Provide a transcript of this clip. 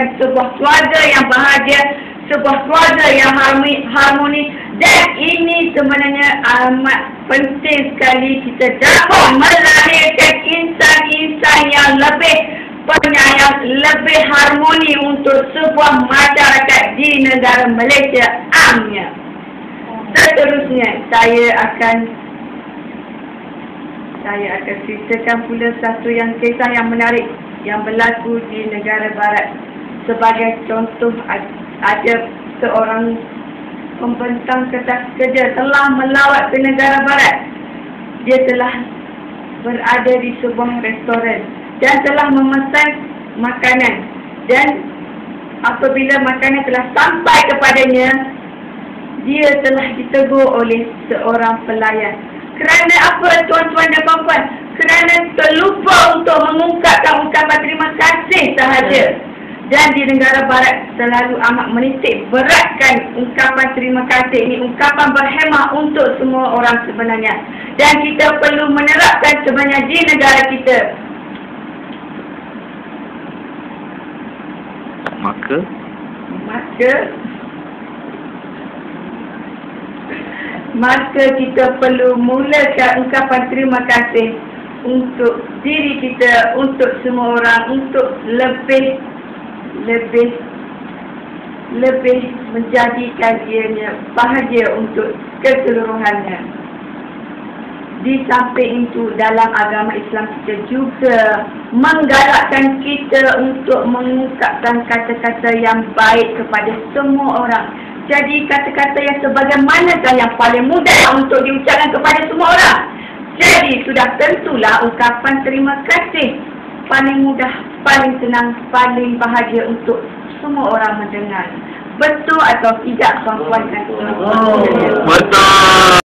and sebuah keluarga yang bahagia, sebuah keluarga yang harmoni. Dan ini sebenarnya amat penting sekali, kita dapat melahirkan insan-insan yang lebih penyayang, lebih harmoni untuk sebuah masyarakat di negara Malaysia. Amnya. Seterusnya saya akan ceritakan pula satu yang kisah yang menarik yang berlaku di negara barat. Sebagai contoh, ada seorang pembentang kerja telah melawat ke negara barat. Dia telah berada di sebuah restoran dan telah memesan makanan, dan apabila makanan telah sampai kepadanya, dia telah ditegur oleh seorang pelayan. Kerana apa, tuan-tuan dan puan-puan? Kerana terlupa untuk mengungkapkan ucapan terima kasih sahaja. Dan di negara barat selalu amat menitik beratkan ungkapan terima kasih ini, ungkapan berhemah untuk semua orang sebenarnya. Dan kita perlu menerapkan sebenarnya di negara kita. Maka kita perlu mulakan ungkapan terima kasih untuk diri kita, untuk semua orang, untuk lebih menjadikan ianya bahagia untuk keseluruhannya. Di samping itu, dalam agama Islam kita juga menggalakkan kita untuk mengungkapkan kata-kata yang baik kepada semua orang. Jadi kata-kata yang sebagaimanakah yang paling mudah untuk diucapkan kepada semua orang? Jadi sudah tentulah ungkapan terima kasih paling mudah, paling senang, paling bahagia untuk semua orang mendengar. Betul atau tidak, tuan-tuan dan puan-puan? Betul.